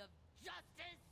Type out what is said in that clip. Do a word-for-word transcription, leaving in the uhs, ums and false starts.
of justice